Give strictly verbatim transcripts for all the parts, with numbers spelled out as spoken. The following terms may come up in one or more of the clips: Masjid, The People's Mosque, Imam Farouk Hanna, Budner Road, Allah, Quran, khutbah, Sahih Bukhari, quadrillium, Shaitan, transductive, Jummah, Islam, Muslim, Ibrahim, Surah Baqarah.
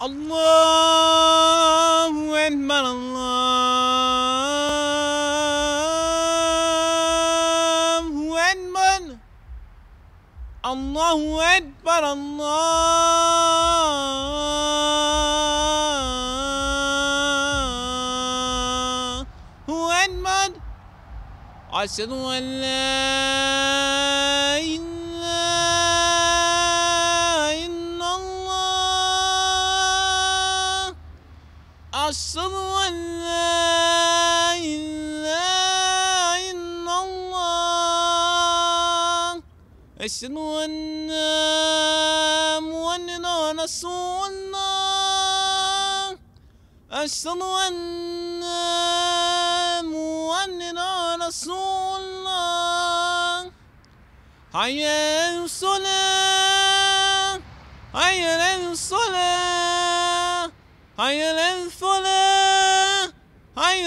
Allahu Akbar, Allahu Akbar, Allahu Akbar, Allahu Akbar. Ashhadu an la ilaha أشهد أن لا إله إلا الله أشهد أن محمدا رسول الله أشهد أن محمدا رسول الله حي على الصلاة حي على الصلاة حي على الفلاح حي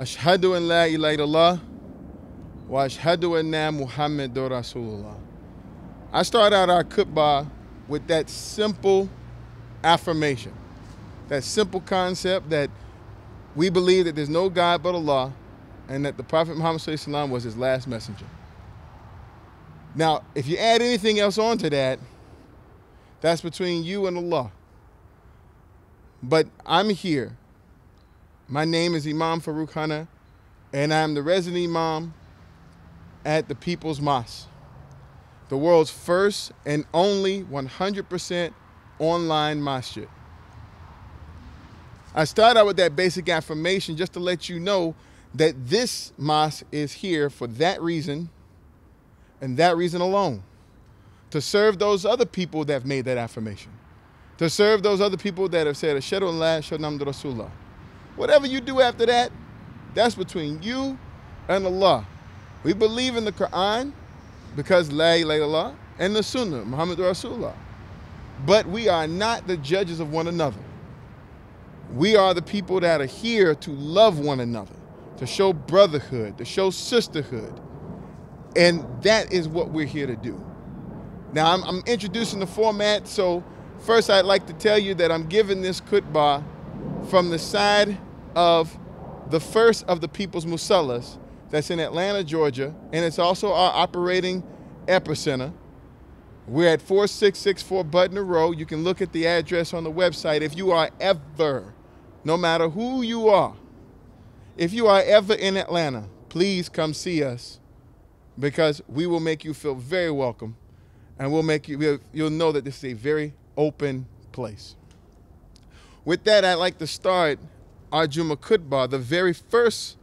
أشهد أن لا إله إلا الله وأشهد أن محمد رسول الله. I start out our khutbah with that simple affirmation, that simple concept that we believe that there's no God but Allah and that the Prophet Muhammad Sallallahu Alaihi Wasallam was his last messenger. Now, if you add anything else onto that, that's between you and Allah. But I'm here. My name is Imam Farouk Hanna, and I'm the resident imam at the People's Mosque, the world's first and only one hundred percent online masjid. I start out with that basic affirmation just to let you know that this mosque is here for that reason and that reason alone, to serve those other people that have made that affirmation. To serve those other people that have said, Ashhadu an la ilaha illallah, Rasulullah. Whatever you do after that, that's between you and Allah. We believe in the Quran because la ilaha illallah and the Sunnah, Muhammad Rasulullah. But we are not the judges of one another. We are the people that are here to love one another, to show brotherhood, to show sisterhood. And that is what we're here to do. Now, I'm, I'm introducing the format, so first, I'd like to tell you that I'm giving this khutbah from the side of the first of the People's Musallas that's in Atlanta, Georgia, and it's also our operating epicenter. We're at four six six four Budner Road. You can look at the address on the website. If you are ever, no matter who you are, if you are ever in Atlanta, please come see us because we will make you feel very welcome and we'll make you, you'll know that this is a very open place. With that, I'd like to start our Jummah khutbah, the very first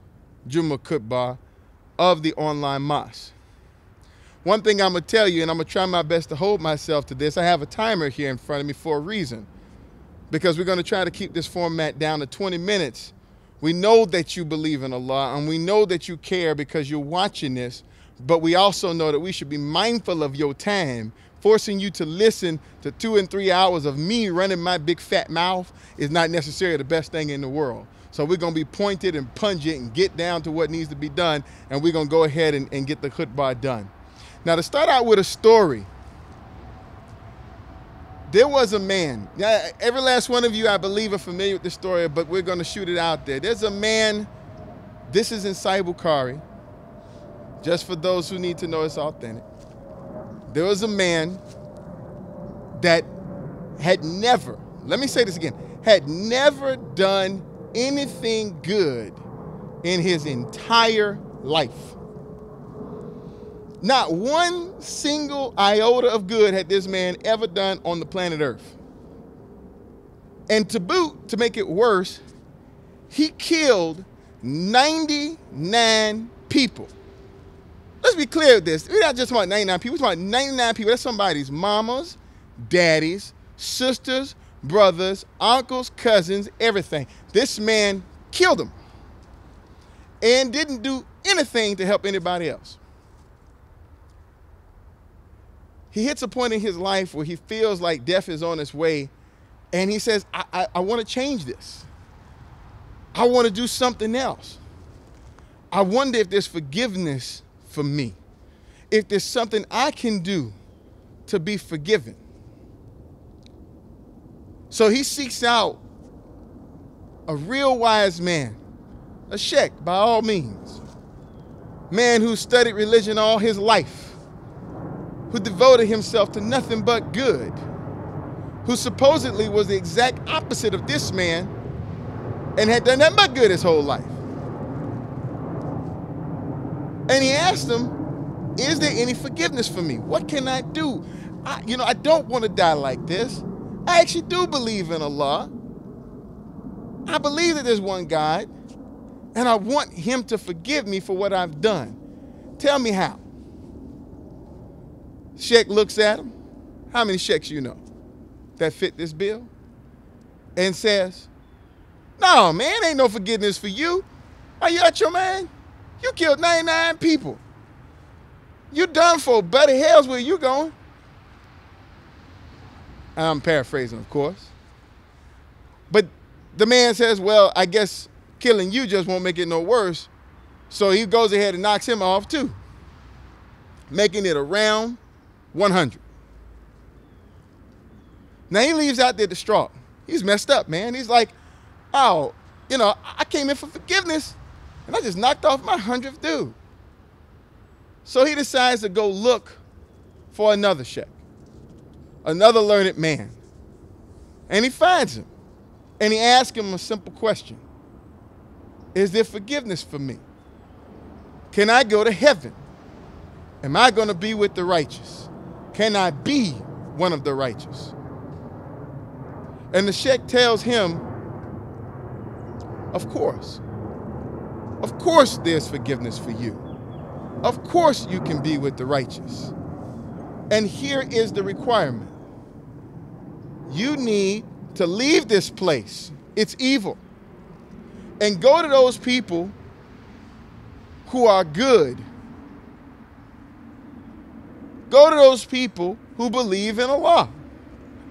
Jummah khutbah of the online mosque. One thing I'm going to tell you, and I'm going to try my best to hold myself to this, I have a timer here in front of me for a reason, because we're going to try to keep this format down to twenty minutes. We know that you believe in Allah, and we know that you care because you're watching this, but we also know that we should be mindful of your time. Forcing you to listen to two and three hours of me running my big fat mouth is not necessarily the best thing in the world. So we're going to be pointed and pungent and get down to what needs to be done, and we're going to go ahead and, and get the khutbah done. Now, to start out with a story, there was a man. Now, every last one of you, I believe, are familiar with this story, but we're going to shoot it out there. There's a man, this is in Sahih Bukhari, just for those who need to know it's authentic. There was a man that had never, let me say this again, had never done anything good in his entire life. Not one single iota of good had this man ever done on the planet Earth. And to boot, to make it worse, he killed ninety-nine people. Let's be clear with this. We're not just talking about ninety-nine people. We're talking about ninety-nine people. That's somebody's mamas, daddies, sisters, brothers, uncles, cousins, everything. This man killed them and didn't do anything to help anybody else. He hits a point in his life where he feels like death is on his way, and he says, I, I, I want to change this. I want to do something else. I wonder if there's forgiveness for me, if there's something I can do to be forgiven. So he seeks out a real wise man, a sheikh by all means, man who studied religion all his life, who devoted himself to nothing but good, who supposedly was the exact opposite of this man and had done nothing but good his whole life. And he asked him, is there any forgiveness for me? What can I do? I, you know, I don't want to die like this. I actually do believe in Allah. I believe that there's one God, and I want him to forgive me for what I've done. Tell me how. Sheikh looks at him, how many sheikhs you know that fit this bill, and says, no, man, ain't no forgiveness for you. Are you at your man? You killed ninety-nine people. You done for, buddy. Hell's where you going. I'm paraphrasing, of course. But the man says, well, I guess killing you just won't make it no worse. So he goes ahead and knocks him off too, making it around one hundred. Now he leaves out there distraught. He's messed up, man. He's like, oh, you know, I came in for forgiveness and I just knocked off my hundredth dude. So he decides to go look for another sheikh, another learned man. And he finds him. And he asks him a simple question. Is there forgiveness for me? Can I go to heaven? Am I going to be with the righteous? Can I be one of the righteous? And the sheikh tells him, of course. Of course there's forgiveness for you. Of course you can be with the righteous. And here is the requirement. You need to leave this place. It's evil. And go to those people who are good. Go to those people who believe in Allah.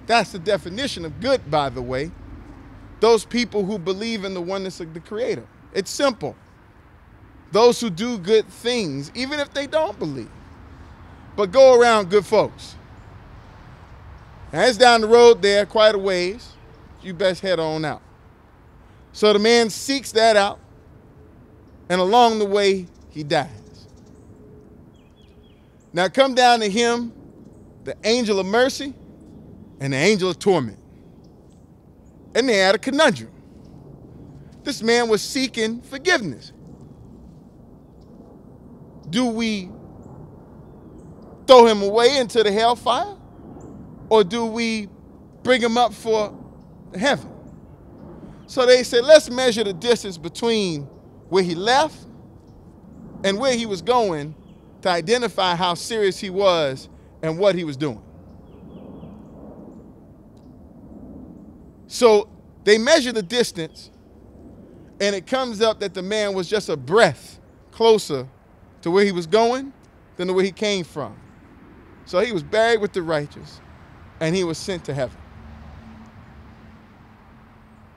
That's the definition of good, by the way. Those people who believe in the oneness of the Creator. It's simple. Those who do good things, even if they don't believe. But go around good folks. Now it's down the road there quite a ways. You best head on out. So the man seeks that out. And along the way, he dies. Now come down to him, the angel of mercy and the angel of torment. And they had a conundrum. This man was seeking forgiveness. Do we throw him away into the hellfire? Or do we bring him up for heaven? So they said, let's measure the distance between where he left and where he was going to identify how serious he was and what he was doing. So they measure the distance, and it comes up that the man was just a breath closer to where he was going than to where he came from. So he was buried with the righteous, and he was sent to heaven.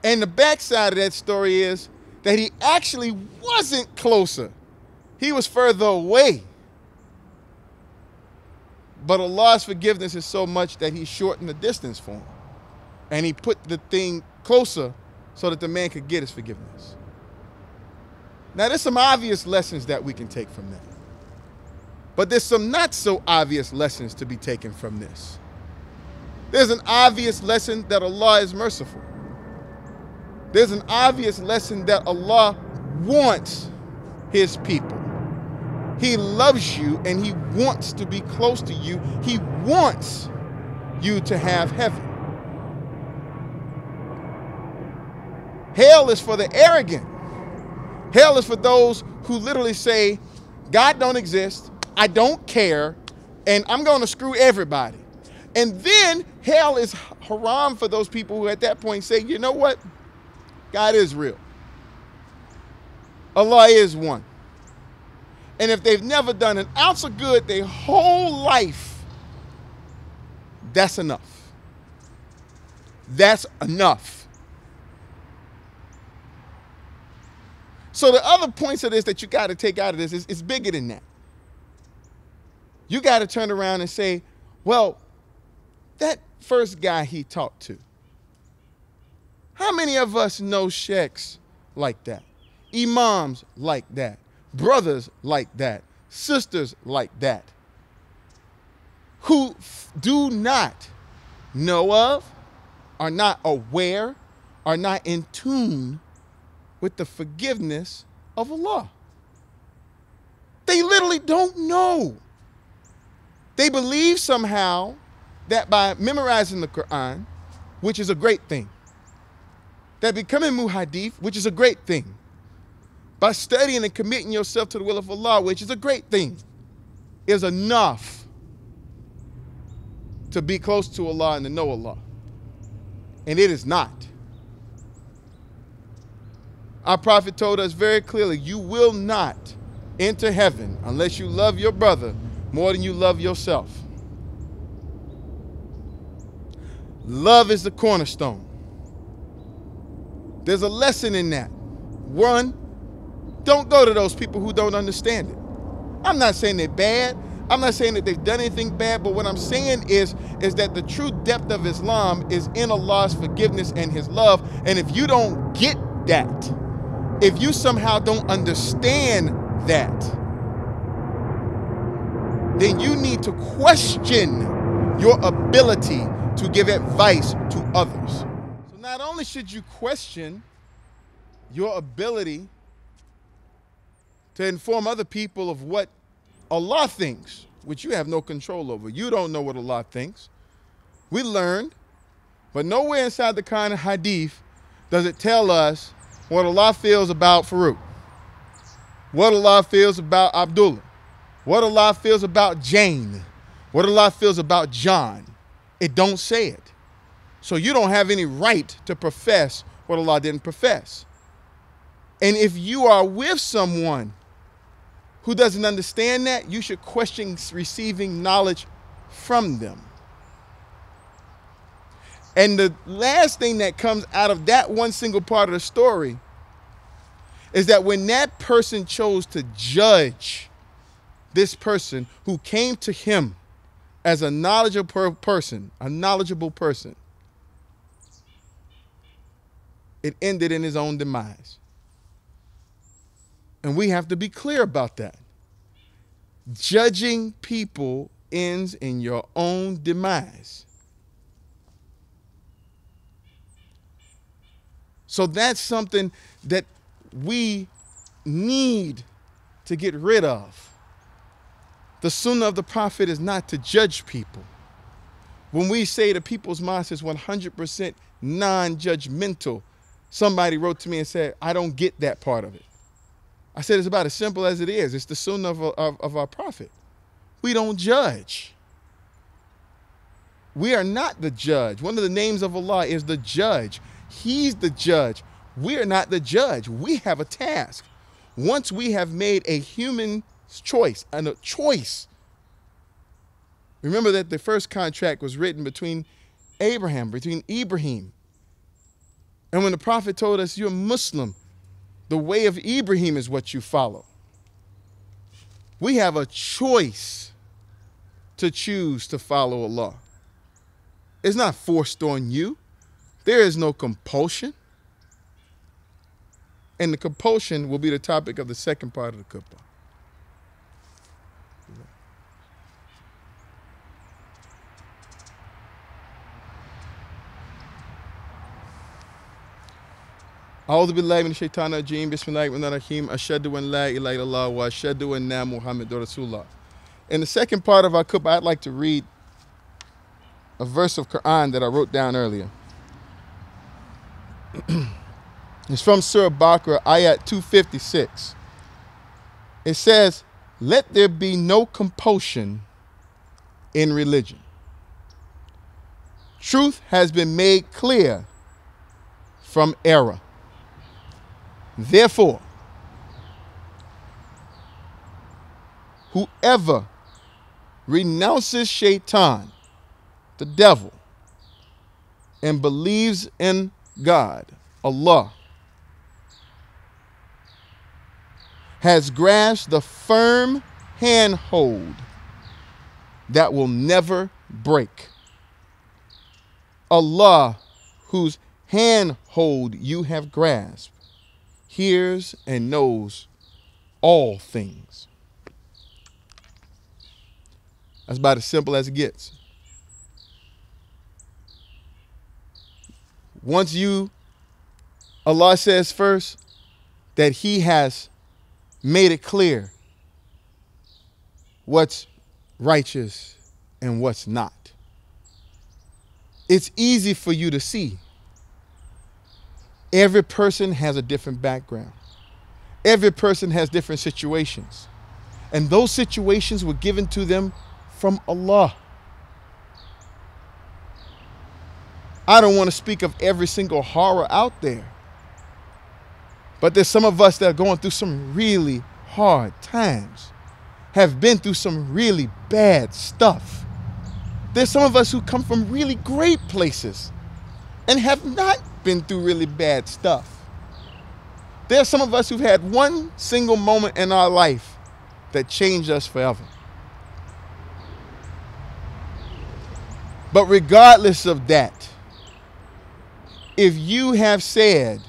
And the backside of that story is that he actually wasn't closer. He was further away. But Allah's forgiveness is so much that he shortened the distance for him. And he put the thing closer so that the man could get his forgiveness. Now, there's some obvious lessons that we can take from that. But there's some not so obvious lessons to be taken from this. There's an obvious lesson that Allah is merciful. There's an obvious lesson that Allah wants his people. He loves you and he wants to be close to you. He wants you to have heaven. Hell is for the arrogant. Hell is for those who literally say, God don't exist. I don't care, and I'm going to screw everybody. And then hell is haram for those people who at that point say, you know what? God is real. Allah is one. And if they've never done an ounce of good their whole life, that's enough. That's enough. So the other points of this that you got to take out of this is it's bigger than that. You got to turn around and say, well, that first guy he talked to, how many of us know sheikhs like that? Imams like that? Brothers like that, sisters like that, who do not know of, are not aware, are not in tune with the forgiveness of Allah. They literally don't know. They believe somehow that by memorizing the Quran, which is a great thing, that becoming muhadith, which is a great thing, by studying and committing yourself to the will of Allah, which is a great thing, is enough to be close to Allah and to know Allah. And it is not. Our Prophet told us very clearly, you will not enter heaven unless you love your brother more than you love yourself. Love is the cornerstone. There's a lesson in that. One, don't go to those people who don't understand it. I'm not saying they're bad. I'm not saying that they've done anything bad. But what I'm saying is, is that the true depth of Islam is in Allah's forgiveness and His love. And if you don't get that, if you somehow don't understand that, then you need to question your ability to give advice to others. So not only should you question your ability to inform other people of what Allah thinks, which you have no control over. You don't know what Allah thinks. We learned, but nowhere inside the Quran and Hadith does it tell us what Allah feels about Farouk, what Allah feels about Abdullah, what Allah feels about Jane, what Allah feels about John. It don't say it. So you don't have any right to profess what Allah didn't profess. And if you are with someone who doesn't understand that, you should question receiving knowledge from them. And the last thing that comes out of that one single part of the story is that when that person chose to judge this person who came to him as a knowledgeable person, a knowledgeable person, it ended in his own demise. And we have to be clear about that. Judging people ends in your own demise. So that's something that we need to get rid of. The sunnah of the Prophet is not to judge people. When we say the People's Mosque is one hundred percent non-judgmental, somebody wrote to me and said, I don't get that part of it. I said, it's about as simple as it is. It's the sunnah of, of, of our Prophet. We don't judge. We are not the judge. One of the names of Allah is the judge. He's the judge. We are not the judge. We have a task. Once we have made a human choice, and a choice. Remember that the first contract was written between Abraham, between Ibrahim. And when the Prophet told us, you're Muslim, the way of Ibrahim is what you follow. We have a choice to choose to follow Allah. It's not forced on you. There is no compulsion. And the compulsion will be the topic of the second part of the khutbah. أعوذ بالله من الشيطان الرجيم بسم الله الرحمن الرحيم أشهد أن لا إله إلا الله وأشهد أن محمد رسول الله. In the second part of our khutbah, I'd like to read a verse of Quran that I wrote down earlier. It's from Surah Baqarah, ayat two fifty-six. It says, let there be no compulsion in religion. Truth has been made clear from error. Therefore, whoever renounces Shaitan, the devil, and believes in God, Allah, has grasped the firm handhold that will never break. Allah, whose handhold you have grasped, hears and knows all things. That's about as simple as it gets. Once you, Allah says first that He has made it clear what's righteous and what's not. It's easy for you to see. Every person has a different background. Every person has different situations. And those situations were given to them from Allah. I don't want to speak of every single horror out there, but there's some of us that are going through some really hard times, have been through some really bad stuff. There's some of us who come from really great places and have not been through really bad stuff. There's some of us who've had one single moment in our life that changed us forever. But regardless of that, if you have said,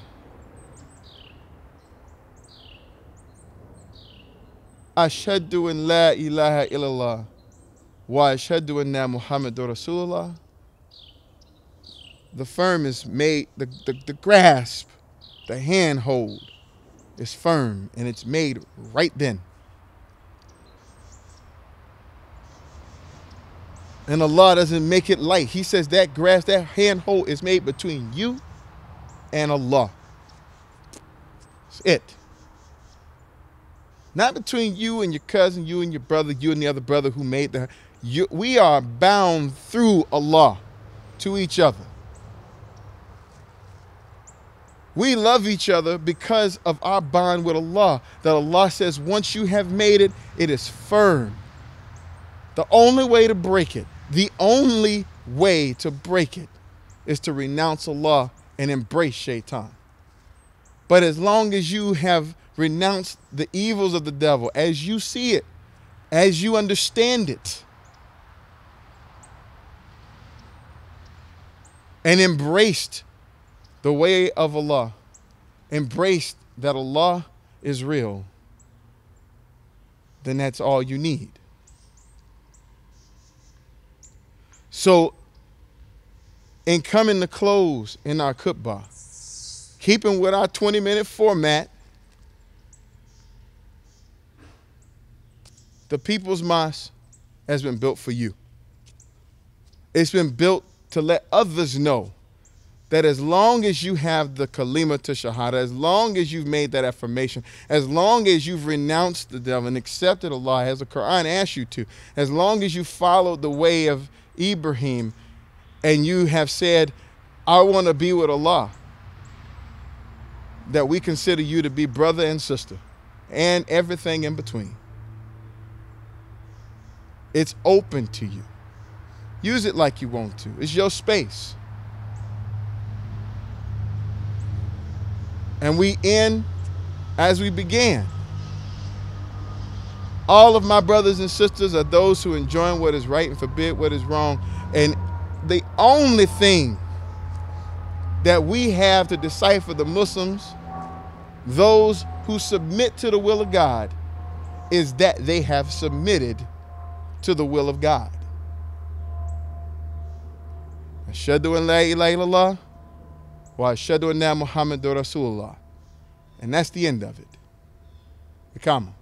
Ashhadu an la ilaha illallah wa ashhadu anna Muhammadur Rasulullah, the firm is made, the, the, the grasp, the handhold is firm, and it's made right then. And Allah doesn't make it light. He says that grasp, that handhold is made between you and Allah. That's it. Not between you and your cousin, you and your brother, you and the other brother who made the... You, we are bound through Allah to each other. We love each other because of our bond with Allah. That Allah says once you have made it, it is firm. The only way to break it, the only way to break it is to renounce Allah and embrace Shaitan. But as long as you have renounced the evils of the devil, as you see it, as you understand it, and embraced the way of Allah, embraced that Allah is real, then that's all you need. So, in coming to close in our khutbah, keeping with our twenty minute format, the People's Mosque has been built for you. It's been built to let others know that as long as you have the kalima to shahada, as long as you've made that affirmation, as long as you've renounced the devil and accepted Allah as the Quran asks you to, as long as you followed the way of Ibrahim and you have said, I want to be with Allah, that we consider you to be brother and sister and everything in between. It's open to you. Use it like you want to. It's your space. And we end as we began. All of my brothers and sisters are those who enjoin what is right and forbid what is wrong. And the only thing that we have to decipher the Muslims, those who submit to the will of God, is that they have submitted to the will of God. Ashhadu an la ilaha illallah wa ashhadu anna Muhammadur Rasulullah. And that's the end of it. The comma.